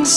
morning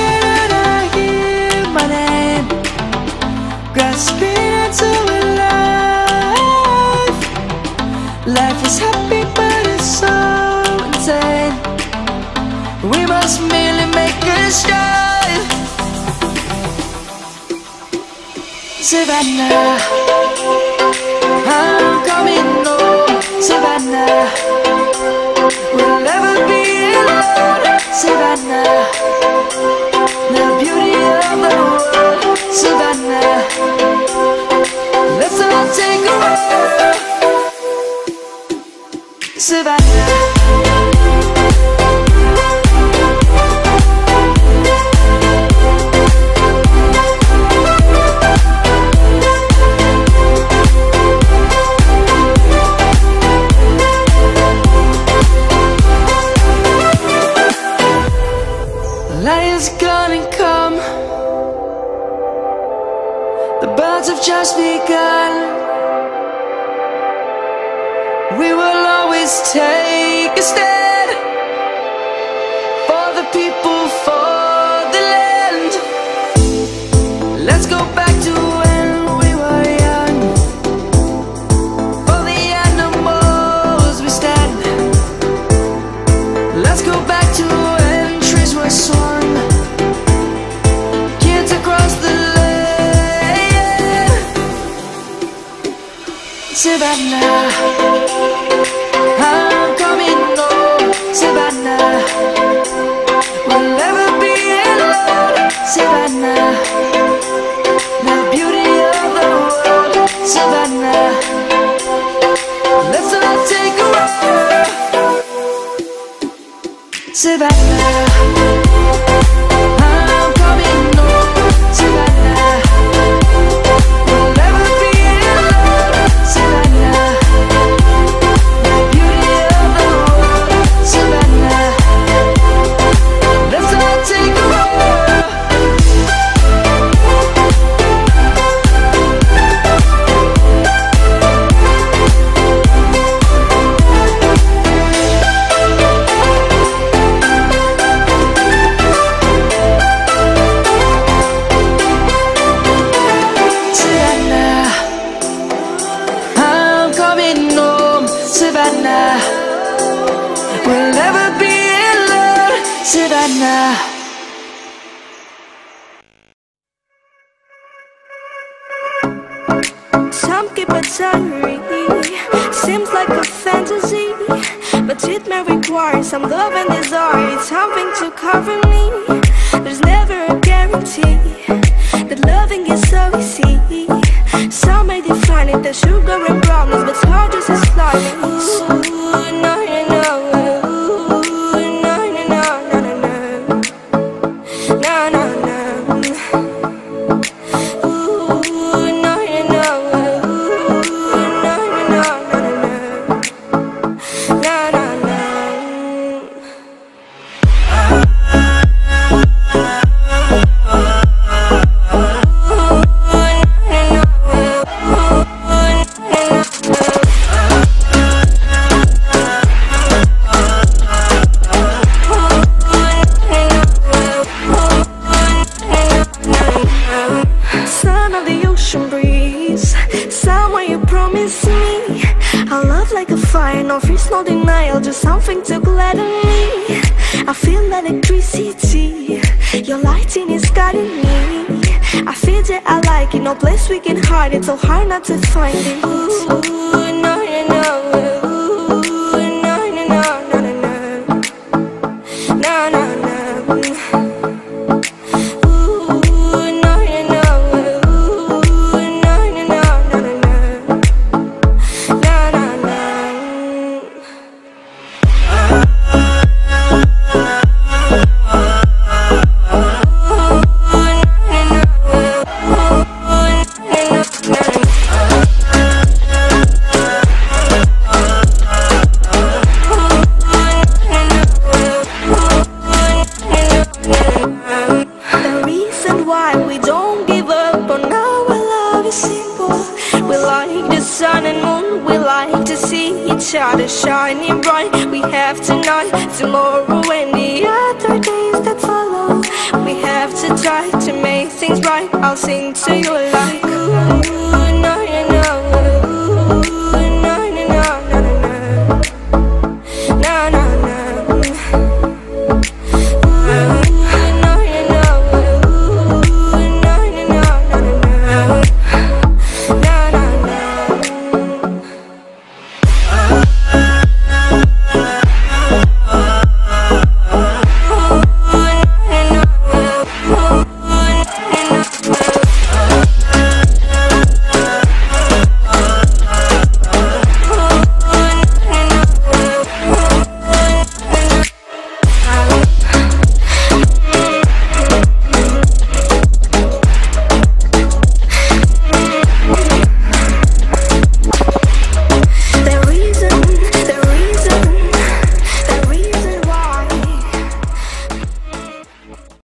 and I hear my name, grasping into a life. Life is happy but it's so insane. We must merely make a start. Savannah, I'm coming home. Savannah, we'll never be alone. Savannah, the beauty of the world. Savannah, let's all take a walk. Savannah. Light is gonna come. The birds have just begun. We will always take a stand for the people, for the land. Let's go back to when we were young. For the animals we stand. Let's go back to when trees were swung. Savannah, I'm coming home. Savannah, we'll never be alone. Savannah, the beauty of the world. Savannah, let's all take a walk. Savannah. Savannah, we'll never be alone. Savannah. Time keep a diary. Seems like a fantasy, but it may require some love and desire. It's something to cover me. There's never a guarantee that loving is so easy. Some may define it as sugar and brownness, but hard just as slimy. No denial, just something to gladden me. I feel electricity, your lighting is guiding me. I feel that I like it, no place we can hide it, so hard not to find it. Ooh, no. moon. We like to see each other shining bright. We have tonight, tomorrow and the other days that follow. We have to try to make things right. I'll sing to you like ooh.